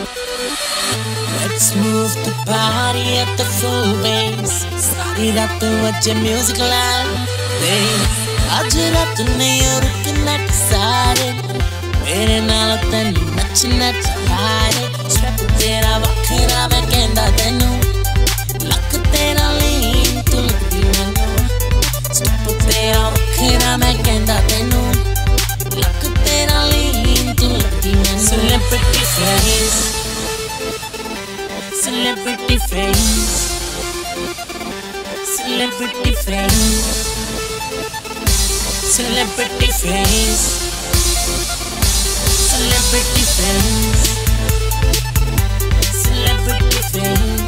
Let's move the party at the full bass. Start it up and watch your music live. I'll turn up the neon and I decided. Waiting all of them, matching that to hide it. Strap it there, I walk it all back and I then know. Lock it there, I lean to look at you. Strap it there, I walk it all back and I then know. Lock it there, I lean to look at you. Celebrity face. Celebrity face. Celebrity face. Celebrity face. Celebrity face. Celebrity face.